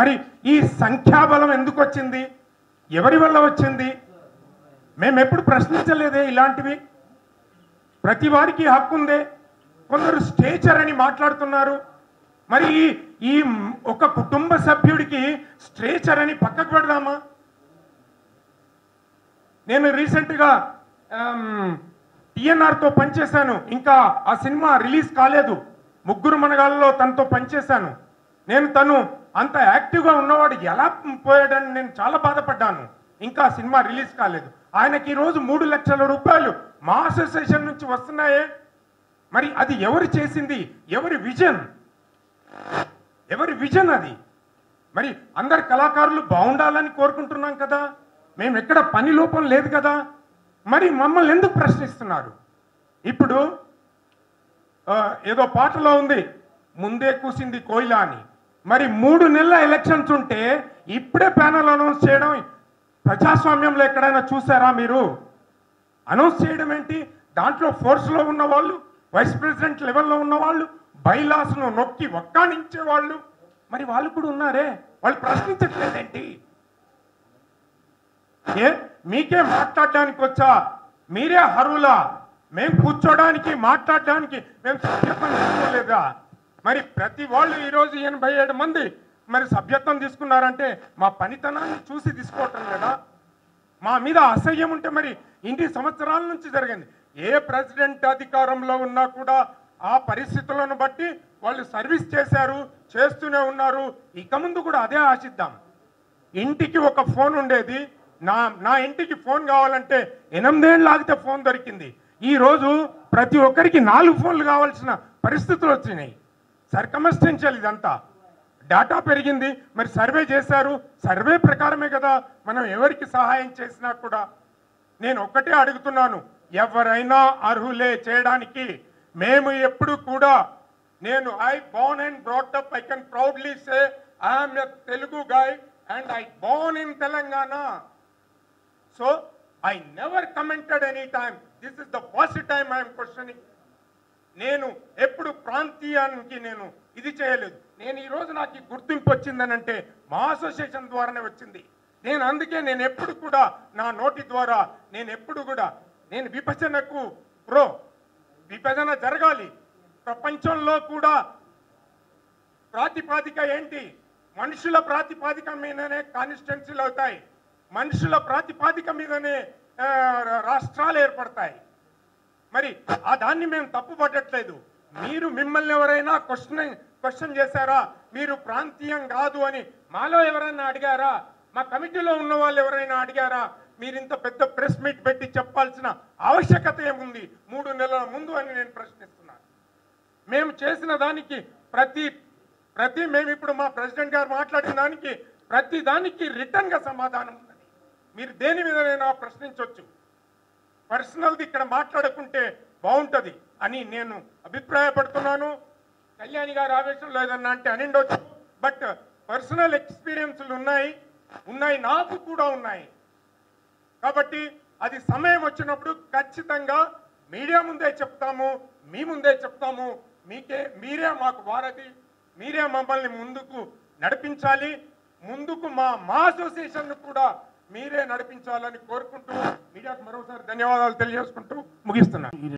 मरी संख्याबलम एंदुकु वच्चिंदी एवरी वल्ल वच्चिंदी मेमु एप्पुडु प्रश्निंचलेदे इलांटिवि प्रति वारिकी हक्कु उंदे कोंदरु स्ट्रेचर अनि माट्लाडुतुन्नारु मरी ई ओक कुटुंब सभ्युडिकी स्ट्रेचर अनि पक्ककु पेडदामा नेनु रीसेंट गा टीएनआर तो पंचेशानु इंका आ सिनेमा रिलीज कालेदु मुग्गुरु मनगाल्लो तनतो पंचेशानु नेनु तनु అంత యాక్టివ్‌గా ఉన్నవాడు ఎలా పోయాడని నేను చాలా బాధపడ్డాను ఇంకా సినిమా రిలీజ్ కాలేదు ఆయనకి ఈ రోజు 3 లక్షల రూపాయలు మా అసోసియేషన్ నుంచి వస్తున్నాయే మరి అది ఎవరు చేసింది ఎవరి విజన్ అది మరి అందరు కళాకారులు బాగుండాలని కోరుకుంటున్నాం కదా మేము ఎక్కడ పని లోపం లేదు కదా మరి మమ్మల్ని ఎందుకు ప్రశ్నిస్తున్నారు ఇప్పుడు ఏదో పాటలో ఉంది ముందే కూసింది కోయిలాని मरी 3 నెలల ఎలక్షన్స్ ఉంటే ఇప్పుడే ప్యానల్ అనౌన్స్ చేయడం ప్రజాస్వామ్యంలో ఎక్కడైనా చూసారా మీరు అనౌన్స్ చేయడం ఏంటి దాంట్లో ఫోర్స్ లో ఉన్న వాళ్ళు వైస్ ప్రెసిడెంట్ లెవెల్ లో ఉన్న వాళ్ళు బైలాస్ ను నొక్కి వక్కాణించే వాళ్ళు మరి వాళ్ళు కూడా ఉన్నారే వాళ్ళు ప్రశ్నించట్లేదేంటి ఏ మీకే మాట్లాడడానికి వచ్చా మీరే హరులా మేము కూర్చోడానికి మాట్లాడడానికి మేము సభ్యత్వం తీసుకోలేదా మరి ప్రతి వాళ్ళు ఈ రోజు 87 మంది మరి సభ్యత్వం తీసుకున్నారంటే మా పనితనాన్ని చూసి తీసుకోవటం లేదా మా మీద అసహ్యం ఉంటే మరి ఇన్ని సంవత్సరాల నుంచి జరిగింది ఏ ప్రెసిడెంట్ అధికారంలో ఉన్నా కూడా ఆ పరిస్థితులను బట్టి వాళ్ళు సర్వీస్ చేశారు చేస్తూనే ఉన్నారు ఇక ముందు కూడా అదే ఆశిద్దాం ఇంటికి ఒక ఫోన్ ఉండేది నా ఇంటికి ఫోన్ కావాలంటే 8 ఏళ్ళు ఆగితే ఫోన్ దొరికింది ఈ రోజు ప్రతి ఒక్కరికి 4 ఫోన్లు కావాల్సిన పరిస్థితులు వచ్చినాయి సర్కమ్స్టెన్షియల్ ఇదంతా డేటా పెరిగింది మరి సర్వే చేశారు సర్వే ప్రకారమే కదా మనం ఎవరికి సహాయం చేసినా కూడా నేను ఒకటే అడుగుతున్నాను ఎవరైనా అర్హులే చేయడానికి మేము ఎప్పుడు కూడా నేను I born and brought up I can proudly say I am a Telugu guy and I born in Telangana so I never commented any time this is the first time I am questioning నేను ఎప్పుడు ప్రాంతీయానికి నేను ఇది చేయలేదు నేను ఈ రోజు నాకు గుర్తింపు వచ్చిందనంటే మా అసోసియేషన్ ద్వారానే వచ్చింది నేను అందుకే నేను ఎప్పుడు కూడా నా నోటి ద్వారా నేను ఎప్పుడు కూడా నేను విభజనకు ప్రో విభజన జరగాలి ప్రపంచంలో కూడా ప్రాతిపదిక ఏంటి మనుషుల ప్రాతిపదిక మీదనే కాన్స్టిట్యున్సీలు అవుతాయి మనుషుల ప్రాతిపదిక మీదనే రాష్ట్రాలు ఏర్పడతాయి మరి ఆ దాన్ని మేము తప్పుపట్టట్లేదు మీరు మిమ్మల్ని ఎవరైనా క్వశ్చన్ చేశారా మీరు ప్రాంతీయం కాదు అని మాలో ఎవరైనా అడిగారా మా కమిటీలో ఉన్న వాళ్ళు ఎవరైనా అడిగారా మీరు ఇంత పెద్ద ప్రెస్ మీట్ పెట్టి చెప్పాల్సిన ఆవశ్యకత ఏముంది 3 నెలల ముందు అని నేను ప్రశ్నిస్తున్నాను మేము చేసిన దానికి ప్రతి మేము ఇప్పుడు మా ప్రెసిడెంట్ గారు మాట్లాడిన దానికి ప్రతి దానికి రిటర్న్గా సమాధానం ఉంది మీరు దేని మీదనైనా ప్రశ్నించవచ్చు పర్సనల్ది ఇక్కడ మాట్లాడుకుంటే బాగుంటుంది అని నేను అభిప్రాయపడుతున్నాను కళ్యాణి గారు ఆవేశంలో ఏదన్నా అంటే అనిండొచ్చు బట్ పర్సనల్ ఎక్స్పీరియన్స్లు ఉన్నాయి నాకు కూడా ఉన్నాయి కాబట్టి అది సమయం వచ్చినప్పుడు ఖచ్చితంగా మీడియా ముందే చెప్తాము మీ ముందే చెప్తాము మీరే మాకు వారధి మీరే మమ్మల్ని ముందుకు నడిపించాలి ముందుకు మా అసోసియేషన్ కూడా మీరే నడిపించాలని కోరుకుంటూ మీడియాకు మరోసారి ధన్యవాదాలు తెలియజేసుకుంటూ ముగిస్తున్నాను.